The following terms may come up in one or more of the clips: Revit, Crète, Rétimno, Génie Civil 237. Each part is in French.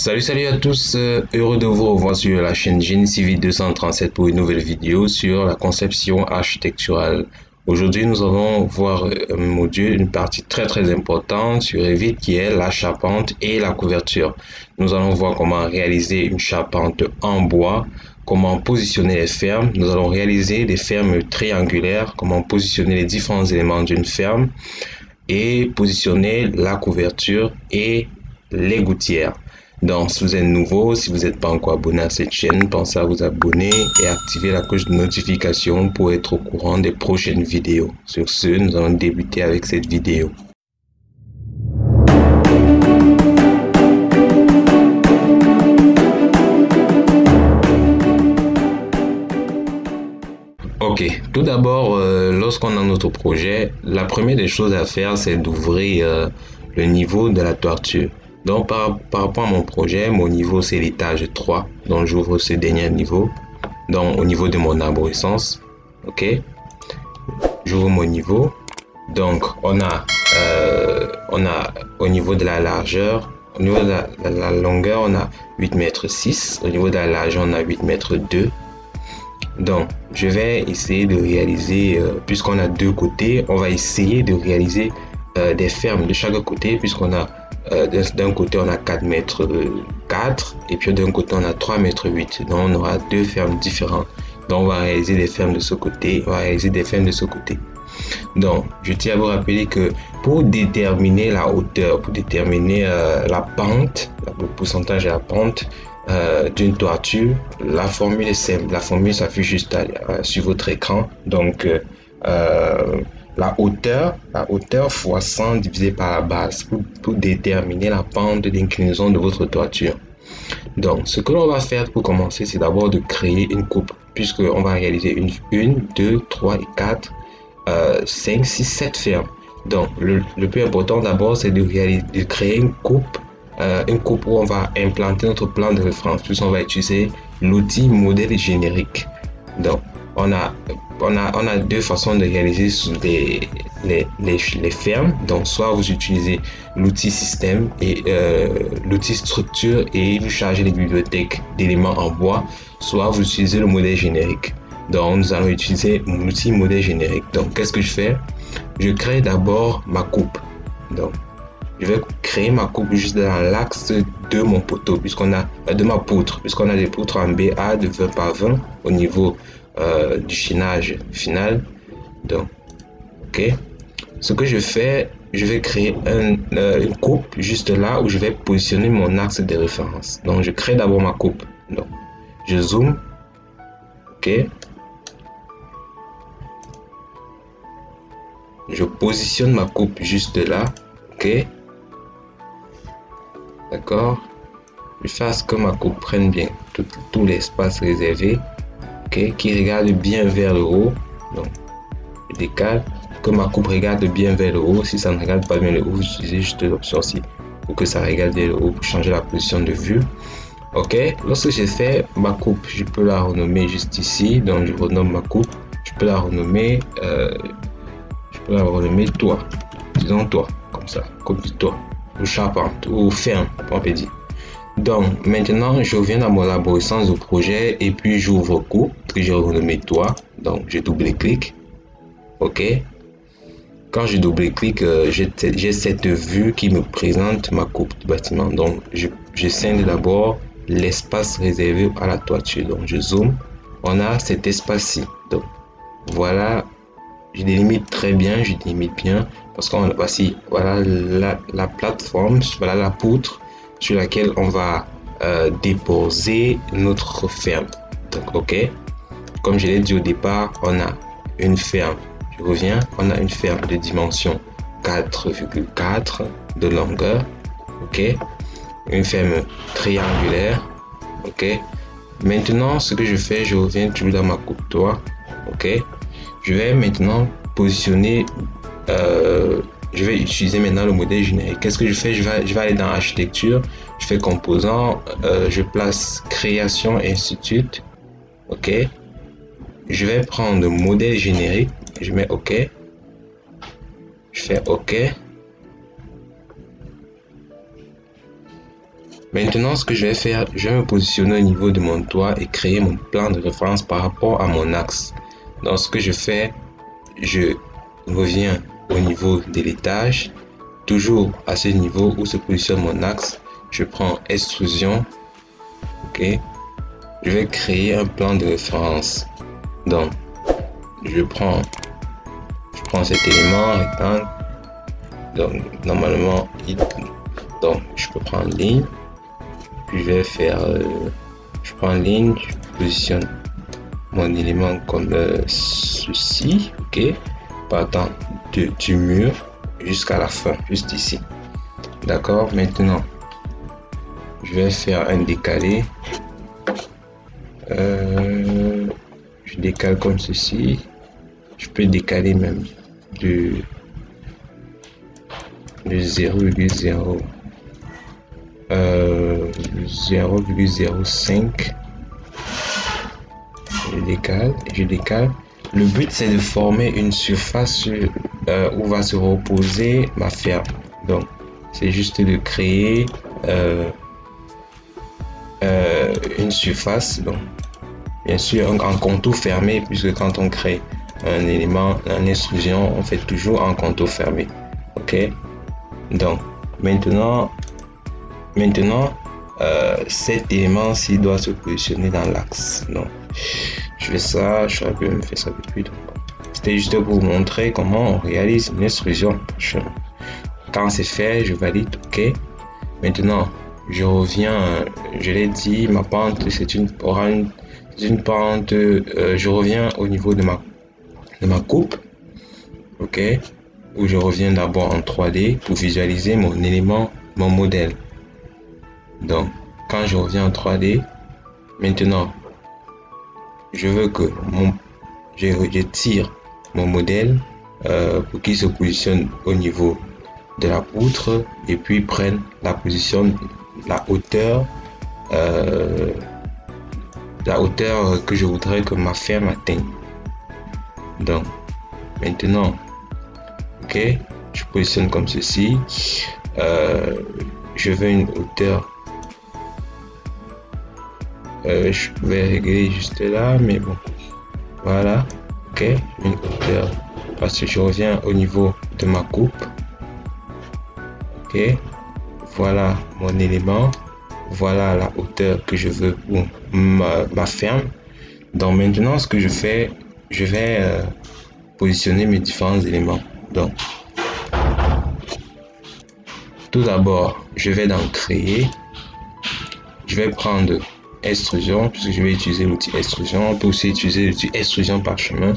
Salut à tous, heureux de vous revoir sur la chaîne Génie Civil 237 pour une nouvelle vidéo sur la conception architecturale. Aujourd'hui, nous allons voir un module, une partie très importante sur Revit qui est la charpente et la couverture. Nous allons voir comment réaliser une charpente en bois, comment positionner les fermes. Nous allons réaliser des fermes triangulaires, comment positionner les différents éléments d'une ferme et positionner la couverture et les gouttières. Donc, si vous êtes nouveau, si vous n'êtes pas encore abonné à cette chaîne, pensez à vous abonner et activer la cloche de notification pour être au courant des prochaines vidéos. Sur ce, nous allons débuter avec cette vidéo. Ok, tout d'abord, lorsqu'on a notre projet, la première des choses à faire, c'est d'ouvrir le niveau de la toiture. Donc par rapport à mon projet, mon niveau c'est l'étage 3, donc j'ouvre ce dernier niveau, donc au niveau de mon arborescence, ok, j'ouvre mon niveau, donc on a au niveau de la largeur, au niveau de la longueur on a 8,6 m, au niveau de la largeur on a 8,2 m, donc je vais essayer de réaliser, puisqu'on a deux côtés, on va essayer de réaliser des fermes de chaque côté, puisqu'on a d'un côté on a 4,4 m et puis d'un côté on a 3,8 m, donc on aura deux fermes différentes, donc on va réaliser des fermes de ce côté, on va réaliser des fermes de ce côté. Donc je tiens à vous rappeler que pour déterminer la hauteur, pour déterminer la pente, le pourcentage de la pente d'une toiture, la formule est simple, la formule s'affiche juste sur votre écran, donc la hauteur fois 100 divisé par la base pour déterminer la pente d'inclinaison de votre toiture. Donc, ce que l'on va faire pour commencer, c'est d'abord de créer une coupe, puisque on va réaliser 1, 2, 3, 4, 5, 6, 7 fermes. Donc, le plus important d'abord, c'est de créer une coupe où on va implanter notre plan de référence, puisqu'on va utiliser l'outil modèle générique. Donc, on a deux façons de réaliser les fermes, donc soit vous utilisez l'outil système et l'outil structure et vous chargez les bibliothèques d'éléments en bois, soit vous utilisez le modèle générique. Donc nous allons utiliser l'outil modèle générique. Donc qu'est-ce que je fais? Je crée d'abord ma coupe. Donc je vais créer ma coupe juste dans l'axe de mon poteau, puisqu'on a de ma poutre, puisqu'on a des poutres en BA de 20 par 20 au niveau du chaînage final. Donc ok, ce que je fais, je vais créer une coupe juste là où je vais positionner mon axe de référence. Donc je crée d'abord ma coupe, donc je zoome, ok, je positionne ma coupe juste là, ok, d'accord, je fais à ce que ma coupe prenne bien tout l'espace réservé. Okay, qui regarde bien vers le haut, donc je décale, que ma coupe regarde bien vers le haut. Si ça ne regarde pas bien le haut, vous utilisez juste l'option-ci pour que ça regarde vers le haut, pour changer la position de vue. Ok, lorsque j'ai fait ma coupe, je peux la renommer juste ici, donc je renomme ma coupe, je peux la renommer, toit, disons toit, comme ça, coupe du toit, ou charpente, ou ferme, on peut dire. Donc maintenant je reviens dans mon arborescence de projet et puis j'ouvre coupe que j'ai renommé toit, donc je double clique, ok, quand je double clique j'ai cette vue qui me présente ma coupe du bâtiment. Donc je scinde d'abord l'espace réservé à la toiture, donc je zoome, on a cet espace ci, donc voilà, je délimite très bien, je délimite bien parce qu'on a ici, voilà la plateforme, voilà la poutre sur laquelle on va déposer notre ferme. Donc ok, comme je l'ai dit au départ, on a une ferme, je reviens, on a une ferme de dimension 4,4 de longueur, ok, une ferme triangulaire, ok. Maintenant ce que je fais, je reviens toujours dans ma coupe toit, ok, je vais maintenant positionner, je vais utiliser maintenant le modèle générique. Qu'est-ce que je fais? Je vais aller dans architecture, je fais composants, je place création institute, ok, je vais prendre le modèle générique, je mets ok, je fais ok, Maintenant, ce que je vais faire, je vais me positionner au niveau de mon toit et créer mon plan de référence par rapport à mon axe. Donc ce que je fais, je reviens au niveau de l'étage, toujours à ce niveau où se positionne mon axe. Je prends extrusion, ok, je vais créer un plan de référence. Donc je prends cet élément rectangle, donc normalement donc je peux prendre ligne, puis je vais faire je prends ligne, je positionne mon élément comme ceci, ok, partant du mur jusqu'à la fin, juste ici, d'accord. Maintenant je vais faire un décalé, je décale comme ceci, je peux décaler même de 0,0 0,05, je décale. Le but c'est de former une surface où va se reposer ma ferme. Donc c'est juste de créer une surface, donc bien sûr en contour fermé, puisque quand on crée un élément en extrusion, on fait toujours en contour fermé, ok. Donc maintenant cet élément ci doit se positionner dans l'axe. Donc je fais ça, je vais me faire ça depuis. C'était juste pour vous montrer comment on réalise une extrusion. Quand c'est fait, je valide, ok. Maintenant je reviens, je l'ai dit, ma pente c'est une pente, je reviens au niveau de ma coupe, ok, où je reviens d'abord en 3D pour visualiser mon élément, mon modèle. Donc quand je reviens en 3D, maintenant je veux que je tire mon modèle pour qu'il se positionne au niveau de la poutre et puis prenne la position, la hauteur que je voudrais que ma ferme atteigne. Donc maintenant, ok, je positionne comme ceci, je veux une hauteur, je vais régler juste là, mais bon, voilà, ok, une hauteur, parce que je reviens au niveau de ma coupe, ok. Voilà mon élément, voilà la hauteur que je veux pour ma ferme. Donc maintenant ce que je fais, je vais positionner mes différents éléments. Donc tout d'abord je vais dans créer, je vais prendre extrusion, puisque je vais utiliser l'outil extrusion. On peut aussi utiliser l'outil extrusion par chemin,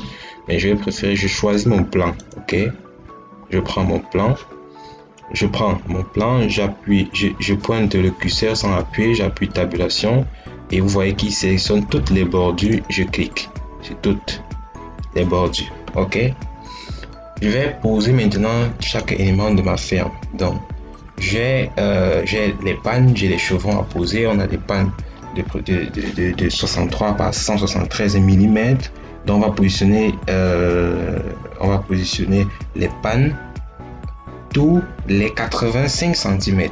mais je vais préférer, je choisis mon plan, ok, je prends mon plan. Je prends mon plan, j'appuie, je pointe le curseur sans appuyer, j'appuie tabulation et vous voyez qu'il sélectionne toutes les bordures. Je clique sur toutes les bordures. Ok. Je vais poser maintenant chaque élément de ma ferme. Donc, j'ai les pannes, j'ai les chevrons à poser. On a des pannes de 63 par 173 mm. Donc, on va positionner les pannes tous les 85 cm.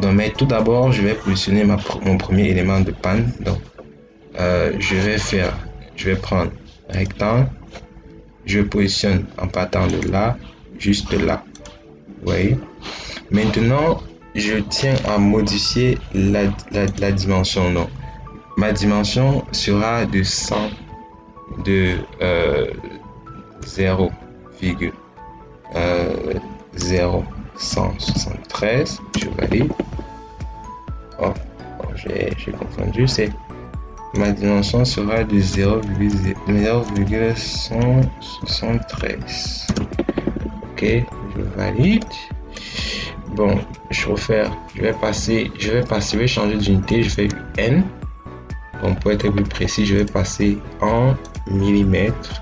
Donc, mais tout d'abord, je vais positionner mon premier élément de panne. Donc, je vais prendre un rectangle, je positionne en partant de là, juste là. Vous voyez. Maintenant, je tiens à modifier la dimension. Non, ma dimension sera de 0,0173, je valide. J'ai confondu, c'est ma dimension sera de 0,173, ok, je valide. Bon, je refais, je vais changer d'unité, je fais N. Bon, pour être plus précis, je vais passer en millimètres,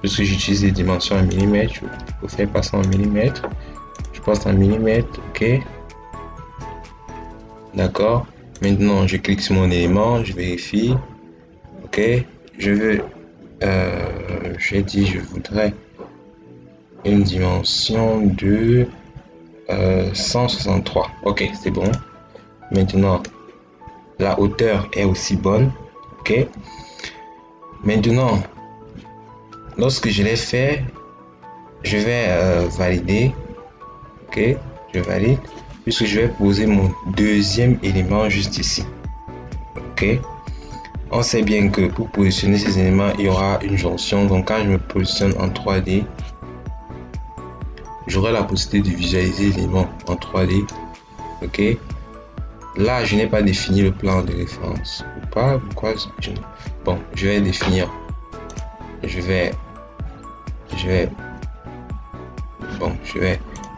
puisque j'utilise les dimensions en millimètres. Je vais passer en millimètres, je passe en millimètres, ok, d'accord. Maintenant je clique sur mon élément, je vérifie, ok, je voudrais une dimension de 163, ok, c'est bon. Maintenant, la hauteur est aussi bonne. Ok. Maintenant, lorsque je l'ai fait, je vais valider. Ok, je valide puisque je vais poser mon deuxième élément juste ici. Ok. On sait bien que pour positionner ces éléments, il y aura une jonction. Donc quand je me positionne en 3D, j'aurai la possibilité de visualiser l'élément en 3D. Ok. Là, je n'ai pas défini le plan de référence. Ou pas. Pourquoi? Bon, je vais définir. Bon, je vais.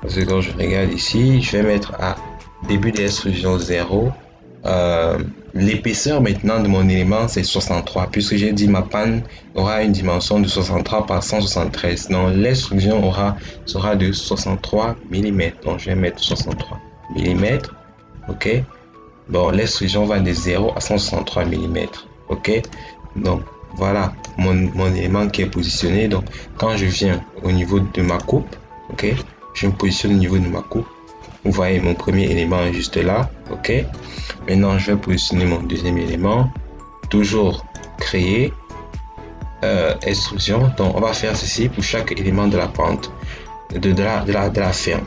Parce que quand je regarde ici, je vais mettre à début des instructions 0. L'épaisseur maintenant de mon élément c'est 63 puisque j'ai dit ma panne aura une dimension de 63 par 173. Non, l'instruction sera de 63 mm. Donc je vais mettre 63 mm. Ok. Bon, l'instruction va de 0 à 163 mm. Ok. Donc voilà mon élément qui est positionné. Donc quand je viens au niveau de ma coupe, ok, je me positionne au niveau de ma coupe. Vous voyez mon premier élément est juste là. Ok. Maintenant je vais positionner mon deuxième élément. Toujours créer instruction. Donc on va faire ceci pour chaque élément de la pente de la ferme.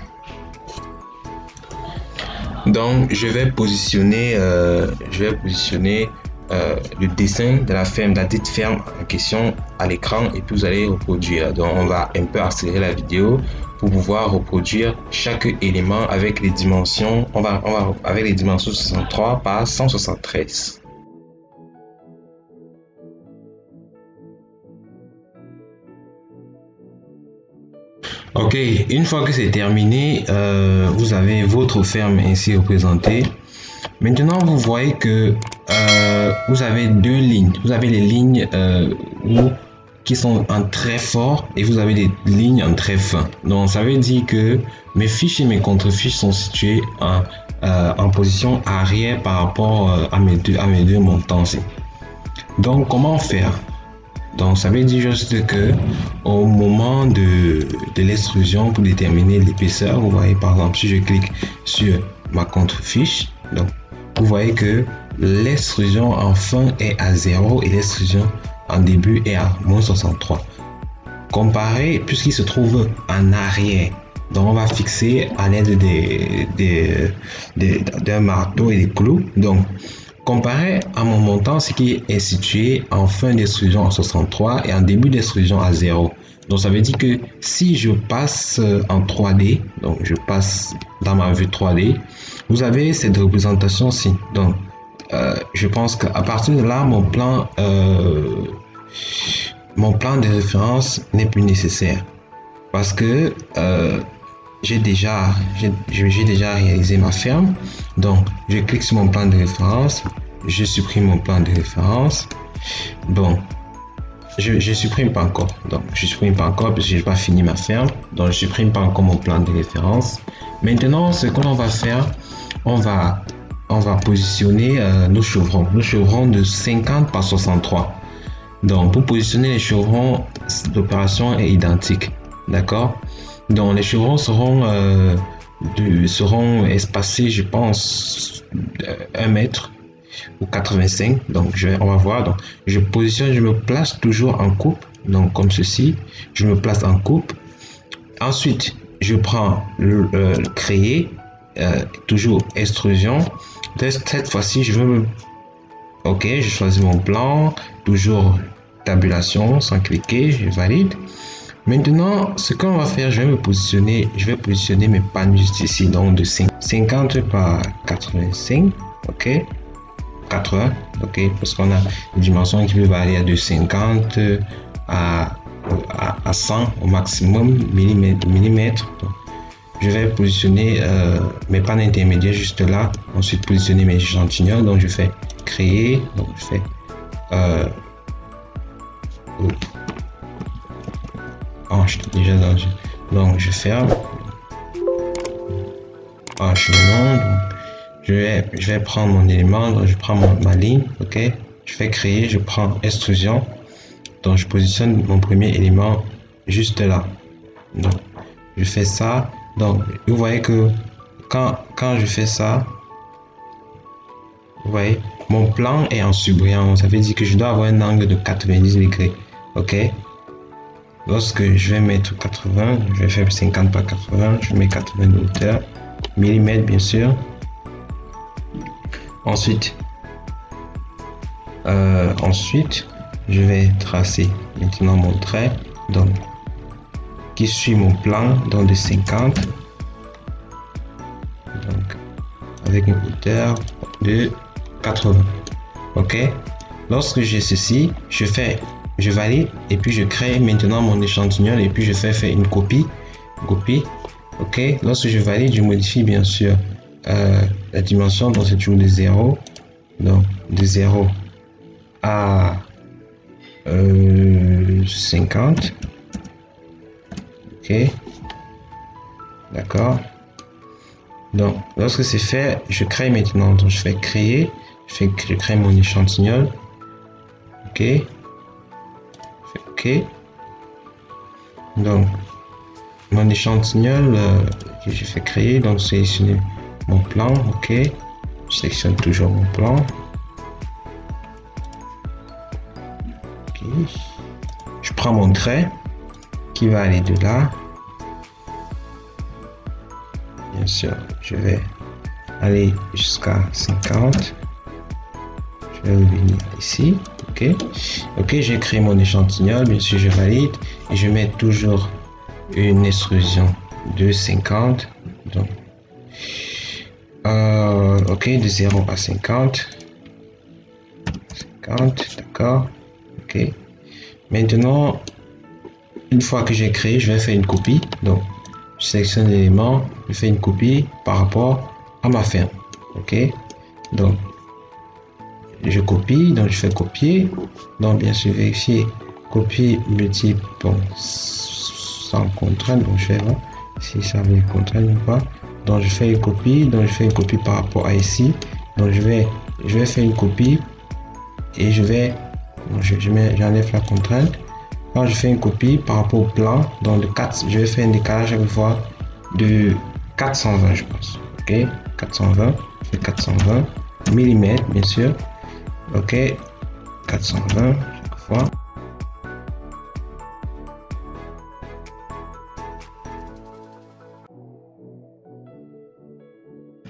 Donc je vais positionner le dessin de la dite ferme en question à l'écran et puis vous allez reproduire. Donc on va un peu accélérer la vidéo pour pouvoir reproduire chaque élément avec les dimensions. Avec les dimensions 63 par 173. Ok, une fois que c'est terminé, vous avez votre ferme ainsi représentée. Maintenant, vous voyez que vous avez deux lignes. Vous avez les lignes qui sont en très fort et vous avez des lignes en très fin. Donc ça veut dire que mes fiches et mes contre-fiches sont situées en position arrière par rapport à mes deux montants. Donc comment faire? Donc ça veut dire juste que au moment de l'extrusion pour déterminer l'épaisseur, vous voyez par exemple si je clique sur ma contre-fiche, donc vous voyez que l'extrusion en fin est à 0 et l'extrusion en début est à moins 63. Comparé puisqu'il se trouve en arrière. Donc on va fixer à l'aide d'un marteau et des clous. Donc comparé à mon montant, ce qui est situé en fin d'extrusion à 63 et en début d'extrusion à 0. Donc ça veut dire que si je passe en 3D, donc je passe dans ma vue 3D, vous avez cette représentation-ci. Donc je pense qu'à partir de là, mon plan de référence n'est plus nécessaire parce que j'ai déjà réalisé ma ferme. Donc je clique sur mon plan de référence, je supprime mon plan de référence. Bon, je supprime pas encore, donc je supprime pas encore parce que j'ai pas fini ma ferme, donc je supprime pas encore mon plan de référence. Maintenant ce qu'on va faire, on va positionner nos chevrons de 50 par 63. Donc pour positionner les chevrons, l'opération est identique, d'accord? Donc les chevrons seront espacés, je pense, 1 mètre ou 85. Donc on va voir. Donc je positionne, je me place toujours en coupe, donc comme ceci, je me place en coupe. Ensuite je prends le créer, toujours extrusion. Cette fois-ci je veux me... Ok, je choisis mon plan, toujours tabulation sans cliquer, je valide. Maintenant ce qu'on va faire, je vais positionner mes pannes juste ici, donc de 50 par 85. Ok, 80. Ok, parce qu'on a une dimension qui peut varier de 50 à 100 au maximum millimètres. Je vais positionner mes pannes intermédiaires juste là, ensuite positionner mes échantillons. Donc je fais créer, donc je fais donc je ferme, je vais prendre mon élément, donc je prends ma ligne. Ok, je fais créer, je prends extrusion, donc je positionne mon premier élément juste là. Donc je fais ça. Donc vous voyez que quand je fais ça, Vous voyez, mon plan est en subriant. Ça veut dire que je dois avoir un angle de 90 degrés. OK. Lorsque je vais mettre 80, je vais faire 50 par 80. Je mets 80 de hauteur. Millimètres, bien sûr. Ensuite, je vais tracer maintenant mon trait donc, qui suit mon plan donc de 50. Donc, avec une hauteur de 80. OK. Lorsque j'ai ceci, je valide et puis je crée maintenant mon échantillon et puis je fais faire une copie. OK. Lorsque je valide, je modifie bien sûr la dimension. Donc c'est toujours de 0. Donc de 0 à 50. OK. D'accord. Donc, lorsque c'est fait, je crée maintenant. Donc, je fais créer. Je crée mon échantillon. OK. OK. Donc, mon échantillon que j'ai fait créer. Donc, sélectionner mon plan. OK. Je sélectionne toujours mon plan. OK. Je prends mon trait qui va aller de là. Bien sûr, je vais aller jusqu'à 50. Je vais revenir ici. OK, j'ai créé mon échantillon. Bien sûr, je valide et je mets toujours une extrusion de 50. Donc, OK, de 0 à 50. 50, d'accord. OK. Maintenant, une fois que j'ai créé, je vais faire une copie. Donc, je sélectionne l'élément, je fais une copie par rapport à ma ferme. OK. Donc, je copie, donc je fais copier. Donc, bien sûr, vérifier copier multiple bon, sans contrainte. Donc, je vais voir si ça veut dire contrainte ou pas. Donc, je fais une copie. Donc, je fais une copie par rapport à ici. Donc, je vais faire une copie et je vais. Donc, j'enlève la contrainte. Quand je fais une copie par rapport au plan, donc de 4, je vais faire un décalage à chaque fois de 420, je pense. OK, 420, c'est 420 mm, bien sûr. OK, 420 chaque fois.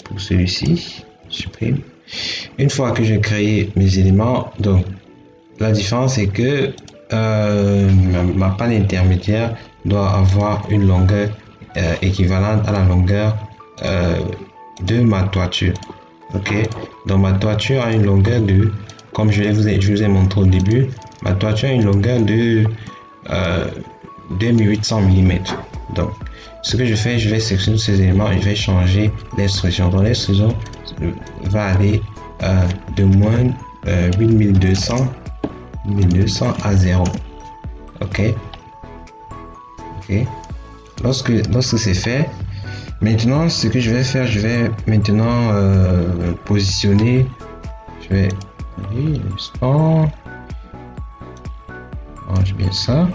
Pour celui-ci, supprime. Une fois que j'ai créé mes éléments, donc la différence est que ma panne intermédiaire doit avoir une longueur équivalente à la longueur de ma toiture. OK, donc ma toiture a une longueur de, comme je vous ai montré au début, ma toiture a une longueur de 2800 mm. Donc ce que je fais, je vais sélectionner ces éléments et je vais changer l'extrusion. Dans l'extrusion va aller de moins 1200 à 0. OK. Lorsque c'est fait, maintenant ce que je vais faire, je vais maintenant positionner. Je vais range bien ça.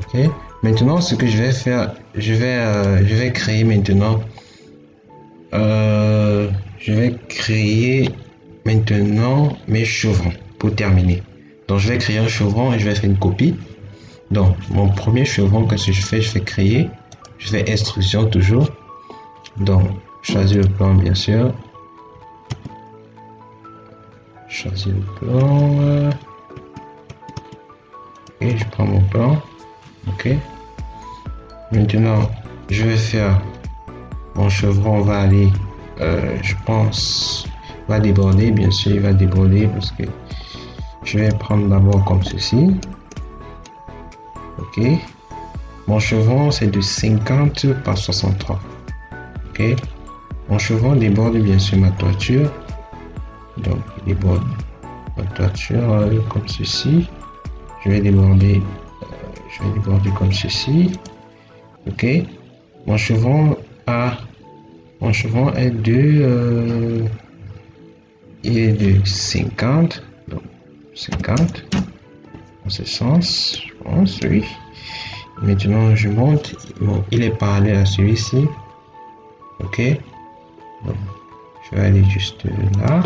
OK. Maintenant ce que je vais faire, je vais créer maintenant. Je vais créer maintenant mes chevrons pour terminer. Donc je vais créer un chevron et je vais faire une copie. Donc mon premier chevron, qu'est-ce que je fais créer, je fais extrusion toujours. Donc choisir le plan, bien sûr. Choisir le plan. Et je prends mon plan. OK. Maintenant je vais faire mon chevron va aller, je pense, va déborder, bien sûr, il va déborder parce que je vais prendre d'abord comme ceci. OK. Mon chevron, c'est de 50 par 63. OK. Mon chevron déborde bien sûr ma toiture. Donc, il déborde ma toiture comme ceci. Je vais déborder comme ceci. OK. Mon chevron est de, il est de 50. 50 en ce sens, je pense, oui. Maintenant je monte, bon, il est parallèle à celui-ci. OK, donc, je vais aller juste là.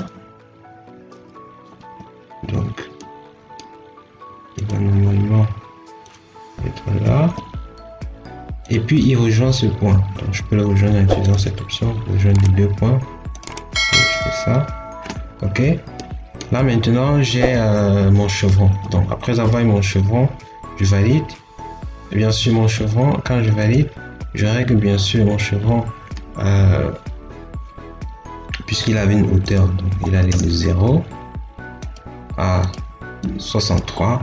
et puis il rejoint ce point. Alors, je peux le rejoindre en utilisant cette option, rejoindre les deux points. Donc, je fais ça, ok. Là maintenant j'ai mon chevron. Donc après avoir eu mon chevron, je valide bien sûr mon chevron. Quand je valide, je règle bien sûr mon chevron puisqu'il avait une hauteur, donc il allait de 0 à 63.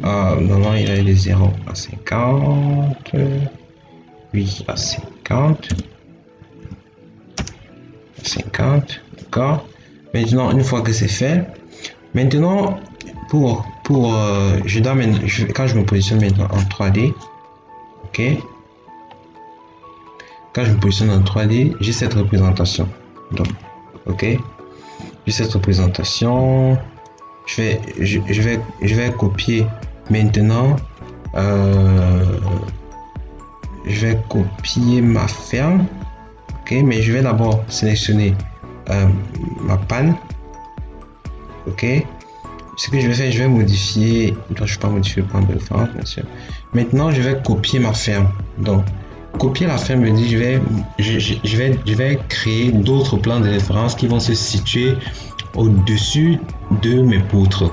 Non, non, il allait de 0 à 50, oui, à 50, 50, d'accord. Maintenant, une fois que c'est fait, maintenant, quand je me positionne maintenant en 3D, ok, quand je me positionne en 3D, j'ai cette représentation. Donc, ok, j'ai cette représentation. Je vais copier maintenant. Je vais copier ma ferme. Ok, mais je vais d'abord sélectionner ma panne. Ok, ce que je vais faire, je vais modifier. Je ne vais pas modifier le point de référence, bien sûr. Maintenant, je vais copier ma ferme. Donc, copier la ferme me dit je vais créer d'autres plans de référence qui vont se situer au-dessus de mes poutres.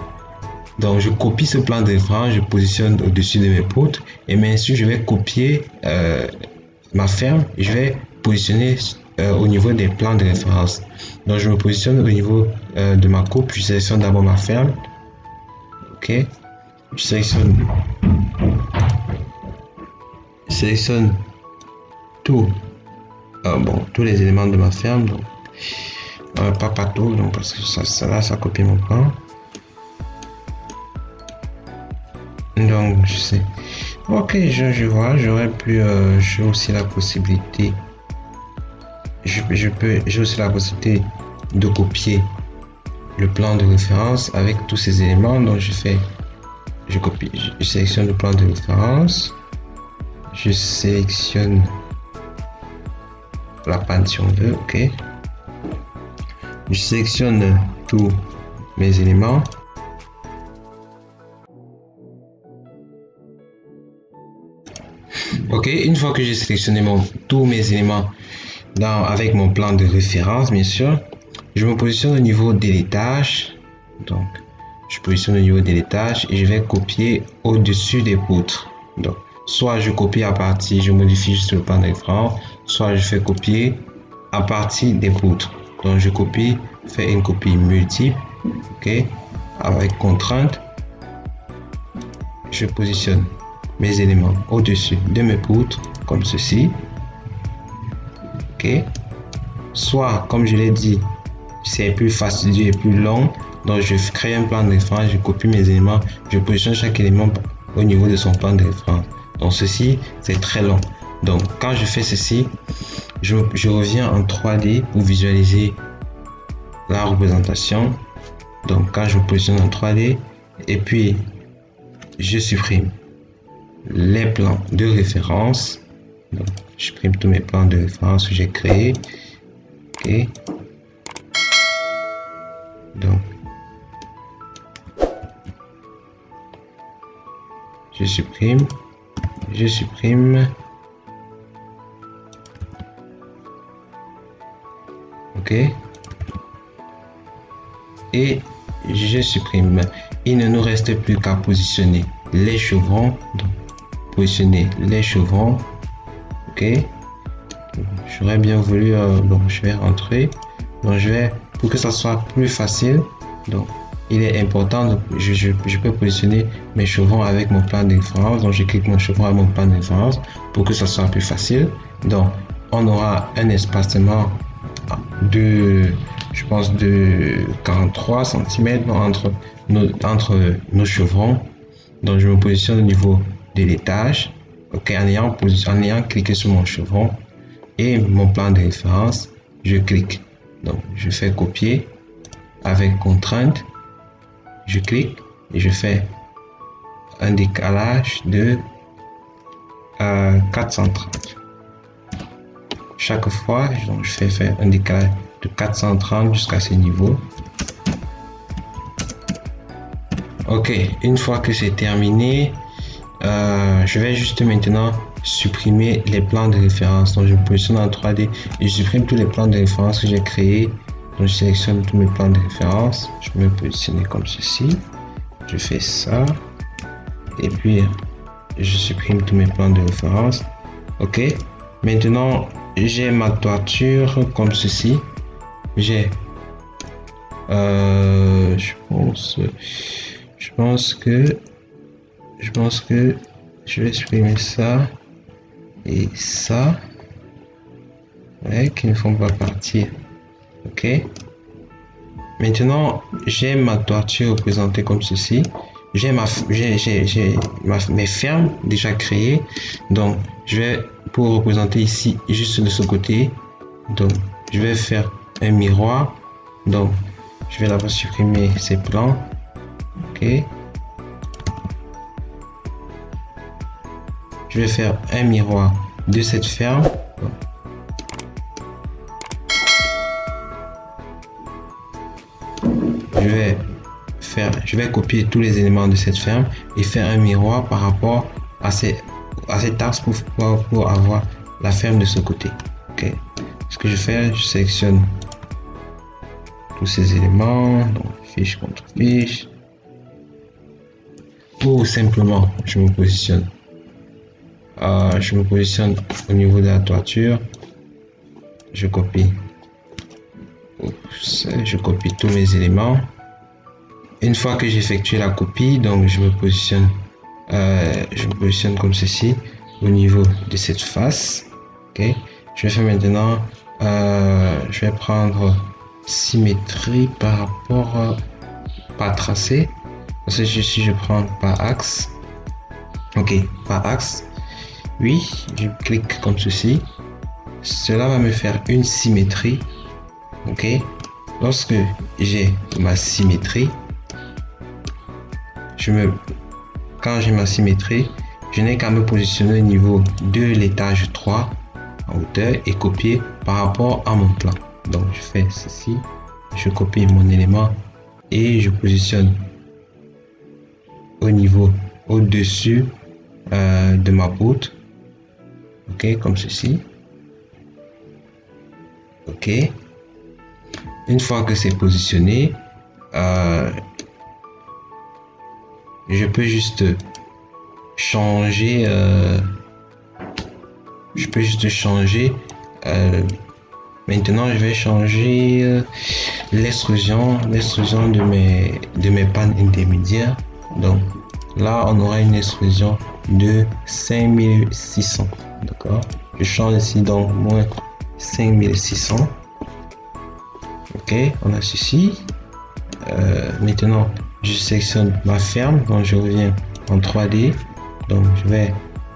Donc je copie ce plan de référence, je positionne au-dessus de mes poutres et bien sûr je vais copier ma ferme, je vais positionner au niveau des plans de référence. Donc je me positionne au niveau de ma coupe, je sélectionne d'abord ma ferme, ok, je sélectionne tous les éléments de ma ferme, donc pas tout, donc parce que ça copie mon plan. Donc je sais, ok, je vois, j'aurais pu j'ai aussi la possibilité, j'ai aussi la possibilité de copier le plan de référence avec tous ces éléments. Donc je sélectionne le plan de référence, je sélectionne la panne si on veut, ok, je sélectionne tous mes éléments, ok. Une fois que j'ai sélectionné tous mes éléments avec mon plan de référence, bien sûr, je me positionne au niveau de l'étage. Donc je positionne au niveau de l'étage et je vais copier au dessus des poutres. Donc soit je copie à partir, je modifie juste le plan de référence, soit je fais copier à partir des poutres. Donc je copie, fais une copie multiple, ok, avec contrainte, je positionne mes éléments au-dessus de mes poutres comme ceci, ok. Soit comme je l'ai dit, c'est plus fastidieux et plus long, donc je crée un plan de référence, je copie mes éléments, je positionne chaque élément au niveau de son plan de référence. Donc ceci c'est très long. Donc quand je fais ceci, je reviens en 3D pour visualiser la représentation. Donc quand je me positionne en 3D et puis je supprime les plans de référence. Donc je supprime tous mes plans de référence que j'ai créés. Ok. Donc je supprime. Ok, et je supprime. Il ne nous reste plus qu'à positionner les chevrons. Donc, positionner les chevrons. Ok, j'aurais bien voulu, donc je vais rentrer, donc je vais, pour que ça soit plus facile, donc il est important, je peux positionner mes chevrons avec mon plan de référence. Donc je clique mon chevron à mon plan de référence pour que ça soit plus facile. Donc on aura un espacement de, je pense, de 43 cm entre nos chevrons. Donc je me positionne au niveau de l'étage, ok, en ayant cliqué sur mon chevron et mon plan de référence, je clique, donc je fais copier avec contrainte, je clique et je fais un décalage de 430. Chaque fois, donc je fais faire un décalage de 430 jusqu'à ce niveau. Ok, une fois que c'est terminé, Je vais juste maintenant supprimer les plans de référence. Donc je me positionne en 3D et je supprime tous les plans de référence que j'ai créés. Donc je sélectionne tous mes plans de référence. Je vais me positionner comme ceci. Je fais ça. Et puis je supprime tous mes plans de référence. Ok. Maintenant j'ai ma toiture comme ceci. J'ai je pense que je vais supprimer ça et ça, ouais, qui ne font pas partie. Ok, maintenant j'ai ma toiture représentée comme ceci. J'ai mes fermes déjà créées, donc je vais, pour représenter ici juste de ce côté, donc je vais faire un miroir. Donc je vais d'abord supprimer ces plans. Ok, je vais faire un miroir de cette ferme. Je vais copier tous les éléments de cette ferme et faire un miroir par rapport à cet axe pour avoir la ferme de ce côté. Ok, ce que je fais, je sélectionne tous ces éléments, donc fiche contre fiche, ou simplement je me positionne. Je me positionne au niveau de la toiture, je copie. Oups, je copie tous mes éléments. Une fois que j'ai effectué la copie, donc je me positionne comme ceci au niveau de cette face. Ok, je vais faire maintenant, je vais prendre symétrie par rapport par tracé. Parce que si je prends par axe, ok, par axe. Oui, je clique comme ceci. Cela va me faire une symétrie. Ok. Lorsque j'ai ma symétrie, quand j'ai ma symétrie, je n'ai qu'à me positionner au niveau de l'étage 3 en hauteur et copier par rapport à mon plan. Donc je fais ceci, je copie mon élément et je positionne au niveau au-dessus de ma poutre. Ok, comme ceci. Ok, une fois que c'est positionné, je peux juste changer maintenant je vais changer l'extrusion de mes pannes intermédiaires. Donc là on aura une extrusion de 5600. D'accord, je change ici donc moins 5600. Ok, on a ceci. Maintenant je sélectionne ma ferme, donc je reviens en 3D, donc je vais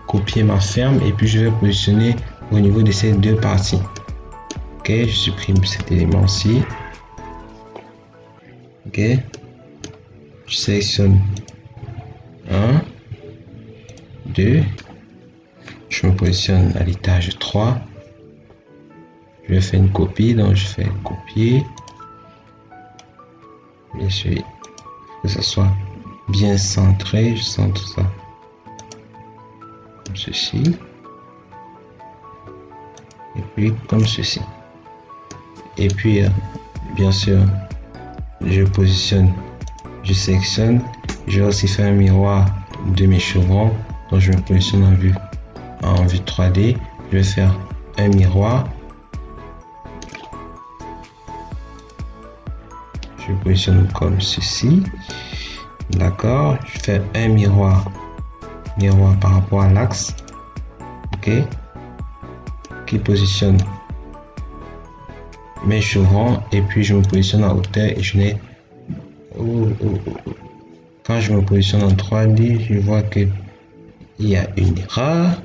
copier ma ferme et puis je vais positionner au niveau de ces deux parties. Ok, je supprime cet élément ci. Ok, je sélectionne 1 2, je me positionne à l'étage 3, je vais faire une copie, donc je fais copier, bien sûr que ça soit bien centré, je centre ça comme ceci et puis comme ceci, et puis bien sûr je positionne, je sélectionne, je vais aussi faire un miroir de mes chevrons, donc je me positionne en vue 3D, je vais faire un miroir, je me positionne comme ceci. D'accord, je fais un miroir par rapport à l'axe. Ok, qui positionne mes chevrons et puis je me positionne à hauteur et je n'ai Quand je me positionne en 3D, je vois que il y a une erreur.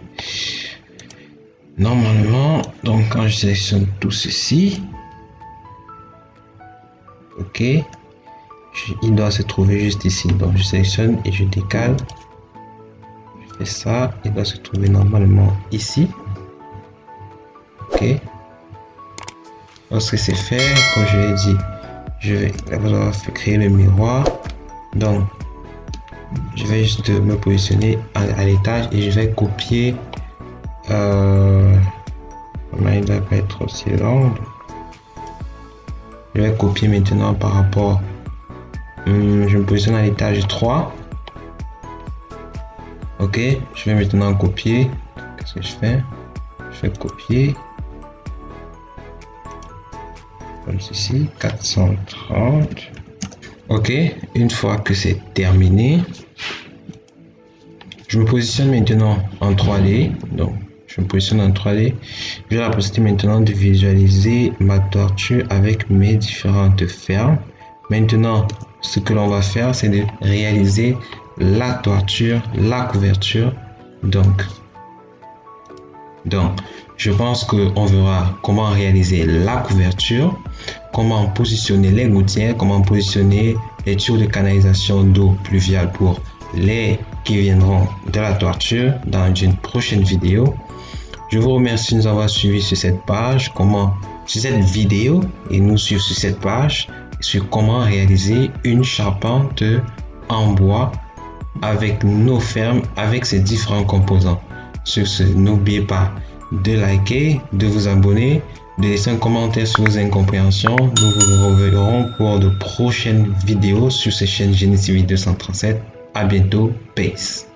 Normalement, donc quand je sélectionne tout ceci, ok, il doit se trouver juste ici. Donc je sélectionne et je décale. Je fais ça, il doit se trouver normalement ici. Ok. Lorsque c'est fait, comme je l'ai dit, je vais créer le miroir. Donc je vais juste me positionner à l'étage et je vais copier. Il ne va pas être aussi long. Je vais copier maintenant par rapport. Je me positionne à l'étage 3. Ok, je vais maintenant copier. Qu'est-ce que je fais? Je vais copier. Comme ceci, 430. Ok, une fois que c'est terminé, je me positionne maintenant en 3D. Donc, je me positionne en 3D. J'ai la possibilité maintenant de visualiser ma tortue avec mes différentes fermes. Maintenant, ce que l'on va faire, c'est de réaliser la toiture, la couverture. Donc je pense que on verra comment réaliser la couverture, comment positionner les gouttières, comment positionner les tuyaux de canalisation d'eau pluviale pour les qui viendront de la toiture dans une prochaine vidéo. Je vous remercie de nous avoir suivis sur cette page, sur cette vidéo, et nous suivre sur cette page sur comment réaliser une charpente en bois avec nos fermes, avec ses différents composants. Sur ce, n'oubliez pas de liker, de vous abonner, de laisser un commentaire sur vos incompréhensions. Nous vous reverrons pour de prochaines vidéos sur ces chaînes Génie Civil 237. À bientôt, peace.